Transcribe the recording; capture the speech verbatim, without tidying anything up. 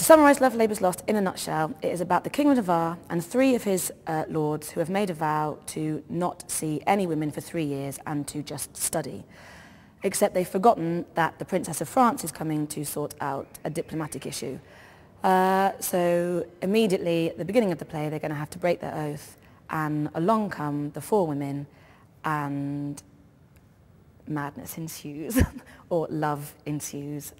To summarise Love's Labour's Lost in a nutshell, it is about the King of Navarre and three of his uh, lords who have made a vow to not see any women for three years and to just study. Except they've forgotten that the Princess of France is coming to sort out a diplomatic issue. Uh, so immediately at the beginning of the play they're going to have to break their oath, and along come the four women and madness ensues, or love ensues.